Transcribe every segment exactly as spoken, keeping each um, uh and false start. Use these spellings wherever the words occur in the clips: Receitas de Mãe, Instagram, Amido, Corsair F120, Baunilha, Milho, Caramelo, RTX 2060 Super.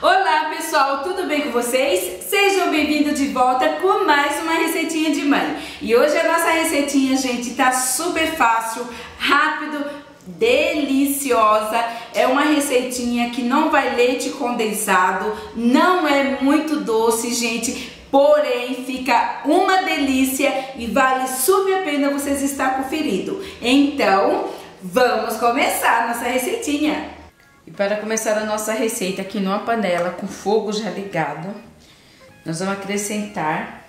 Olá pessoal, tudo bem com vocês? Sejam bem-vindos de volta com mais uma receitinha de mãe. E hoje a nossa receitinha, gente, tá super fácil, rápido, deliciosa. É uma receitinha que não vai leite condensado, não é muito doce, gente. Porém, fica uma delícia e vale super a pena vocês estar conferindo. Então, vamos começar a nossa receitinha. E para começar a nossa receita aqui numa panela com fogo já ligado, nós vamos acrescentar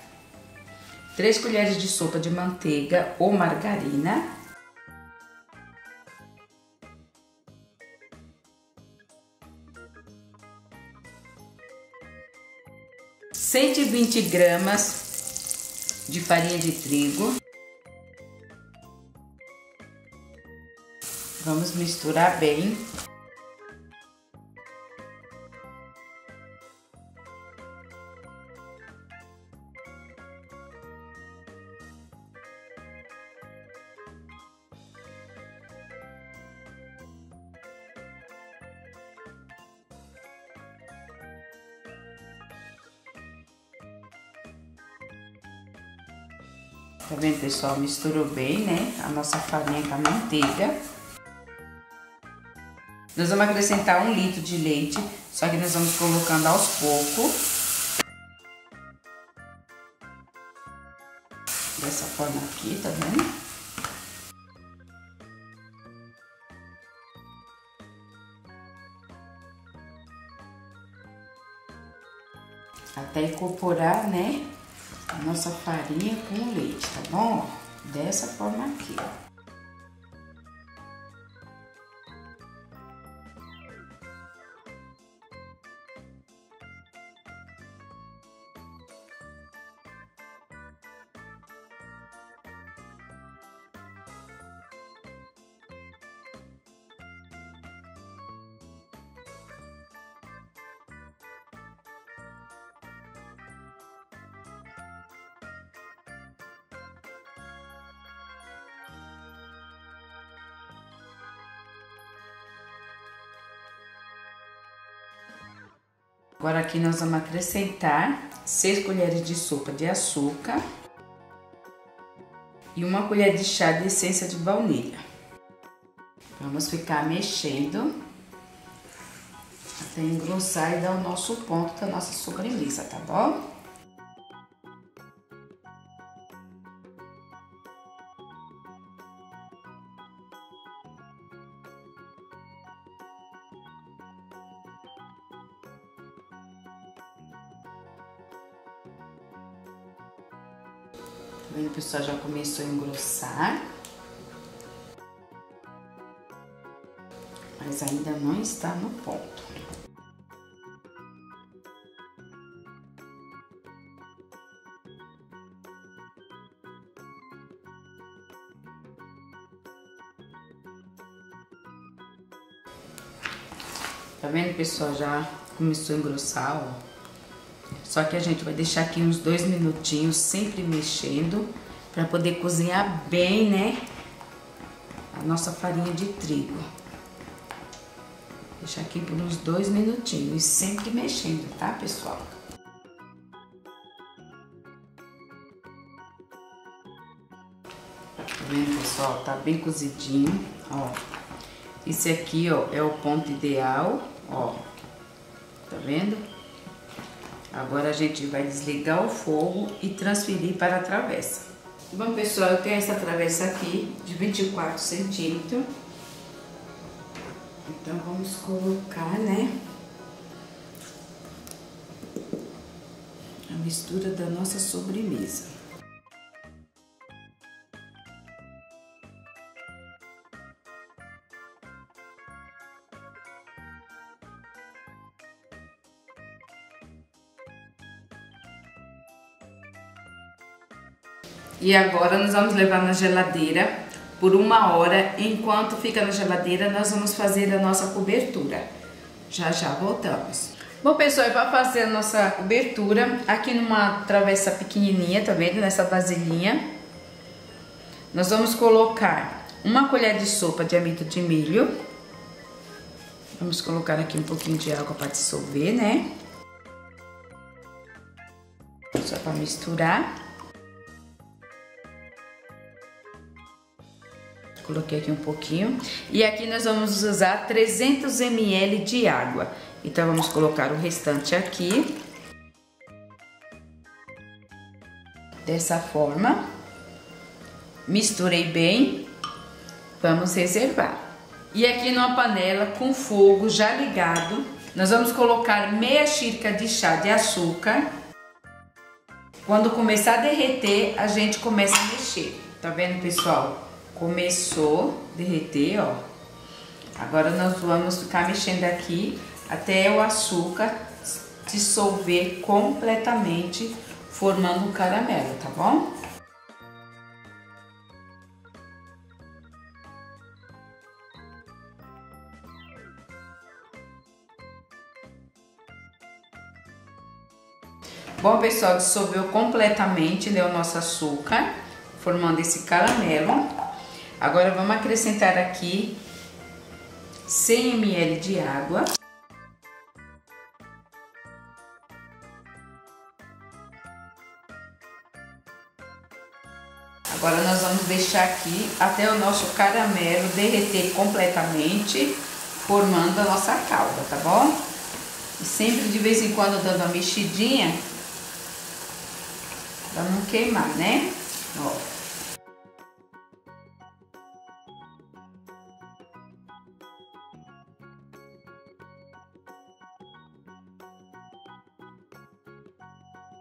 três colheres de sopa de manteiga ou margarina, cento e vinte gramas de farinha de trigo. Vamos misturar bem. Tá vendo, pessoal? Misturou bem, né? A nossa farinha com a manteiga. Nós vamos acrescentar um litro de leite, só que nós vamos colocando aos poucos. Dessa forma aqui, tá vendo? Até incorporar, né? A nossa farinha com leite, tá bom? Dessa forma aqui, ó. Agora aqui nós vamos acrescentar seis colheres de sopa de açúcar e uma colher de chá de essência de baunilha. Vamos ficar mexendo até engrossar e dar o nosso ponto da nossa sobremesa, tá bom? Tá vendo, pessoal? Já começou a engrossar, mas ainda não está no ponto. Tá vendo, pessoal? Já começou a engrossar, ó. Só que a gente vai deixar aqui uns dois minutinhos, sempre mexendo, para poder cozinhar bem, né? A nossa farinha de trigo. Deixar aqui por uns dois minutinhos, sempre mexendo, tá, pessoal? Tá vendo, pessoal? Tá bem cozidinho, ó. Esse aqui, ó, é o ponto ideal, ó. Tá vendo? Agora a gente vai desligar o fogo e transferir para a travessa. Bom, pessoal, eu tenho essa travessa aqui de vinte e quatro centímetros. Então vamos colocar, né, a mistura da nossa sobremesa. E agora nós vamos levar na geladeira por uma hora. Enquanto fica na geladeira, nós vamos fazer a nossa cobertura. Já já voltamos. Bom, pessoal, eu vou fazer a nossa cobertura aqui numa travessa pequenininha, tá vendo? Nessa vasilhinha. Nós vamos colocar uma colher de sopa de amido de milho. Vamos colocar aqui um pouquinho de água para dissolver, né? Só para misturar. Coloquei aqui um pouquinho. E aqui nós vamos usar trezentos mililitros de água. Então vamos colocar o restante aqui. Dessa forma. Misturei bem. Vamos reservar. E aqui numa panela com fogo já ligado, nós vamos colocar meia xícara de chá de açúcar. Quando começar a derreter, a gente começa a mexer. Tá vendo, pessoal? Começou a derreter, ó. Agora nós vamos ficar mexendo aqui até o açúcar dissolver completamente, formando um caramelo, tá bom? Bom, pessoal, dissolveu completamente, né, o nosso açúcar, formando esse caramelo. Agora vamos acrescentar aqui cem mililitros de água. Agora nós vamos deixar aqui até o nosso caramelo derreter completamente, formando a nossa calda, tá bom? E sempre de vez em quando dando uma mexidinha, pra não queimar, né? Ó.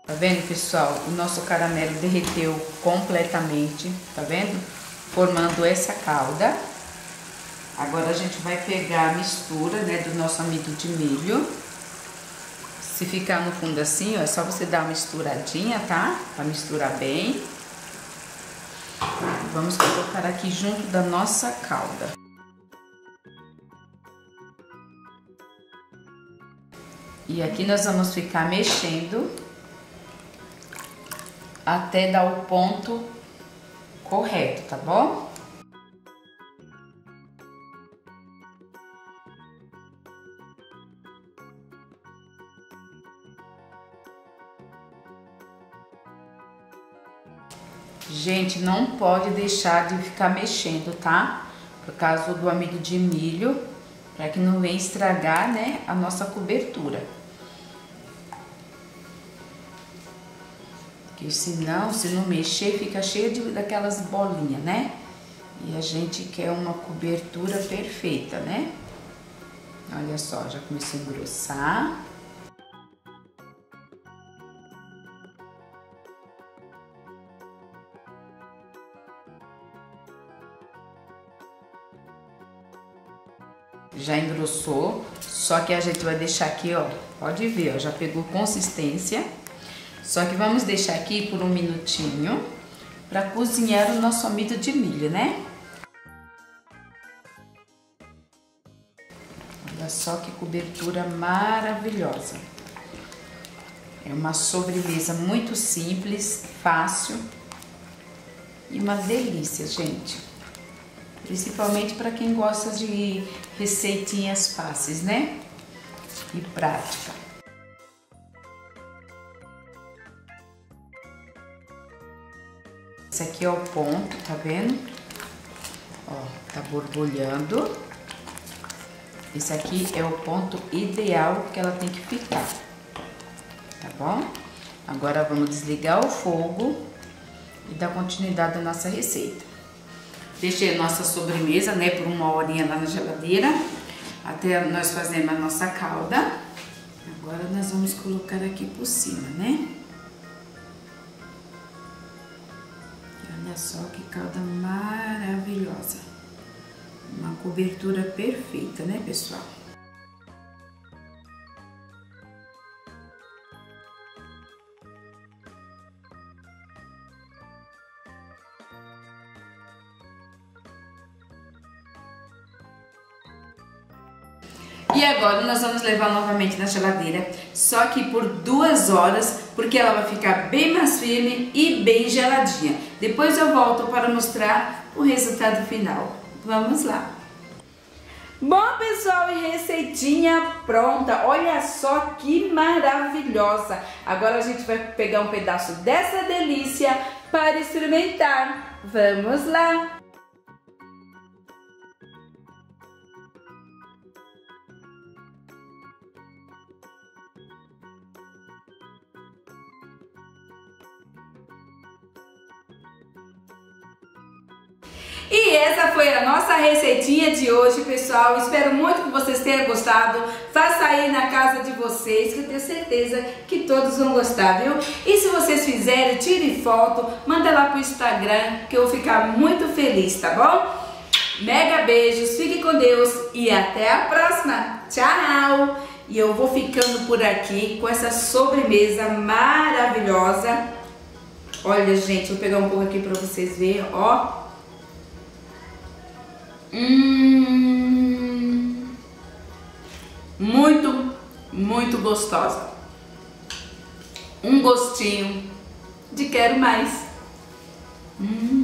Tá vendo, pessoal? O nosso caramelo derreteu completamente, tá vendo? Formando essa calda. Agora a gente vai pegar a mistura, né, do nosso amido de milho. Se ficar no fundo assim, ó, é só você dar uma misturadinha, tá? Pra misturar bem. Vamos colocar aqui junto da nossa calda. E aqui nós vamos ficar mexendo até dar o ponto correto, tá bom? Gente, não pode deixar de ficar mexendo, tá? Por causa do amido de milho, para que não venha estragar, né, a nossa cobertura. Porque senão, se não mexer, fica cheio de, daquelas bolinhas, né? E a gente quer uma cobertura perfeita, né? Olha só, já comecei a engrossar. Já engrossou, só que a gente vai deixar aqui, ó, pode ver, ó, já pegou consistência. Só que vamos deixar aqui por um minutinho para cozinhar o nosso amido de milho, né? Olha só que cobertura maravilhosa. É uma sobremesa muito simples, fácil e uma delícia, gente. Principalmente para quem gosta de receitinhas fáceis, né? E prática. Esse aqui é o ponto, tá vendo? Ó, tá borbulhando. Esse aqui é o ponto ideal que ela tem que ficar, tá bom? Agora vamos desligar o fogo e dar continuidade à nossa receita. Deixei a nossa sobremesa, né, por uma horinha lá na geladeira, até nós fazemos a nossa calda. Agora nós vamos colocar aqui por cima, né? Olha só que calda maravilhosa. Uma cobertura perfeita, né, pessoal? E agora nós vamos levar novamente na geladeira, só que por duas horas, porque ela vai ficar bem mais firme e bem geladinha. Depois eu volto para mostrar o resultado final. Vamos lá! Bom, pessoal, e receitinha pronta, olha só que maravilhosa. Agora a gente vai pegar um pedaço dessa delícia para experimentar. Vamos lá! E essa foi a nossa receitinha de hoje, pessoal. Espero muito que vocês tenham gostado. Faça aí na casa de vocês, que eu tenho certeza que todos vão gostar, viu? E se vocês fizerem, tire foto, manda lá pro Instagram, que eu vou ficar muito feliz, tá bom? Mega beijos, fique com Deus e até a próxima. Tchau! E eu vou ficando por aqui com essa sobremesa maravilhosa. Olha, gente, vou pegar um pouco aqui pra vocês verem, ó. Hum, muito, muito gostosa. Um gostinho de quero mais. Hum.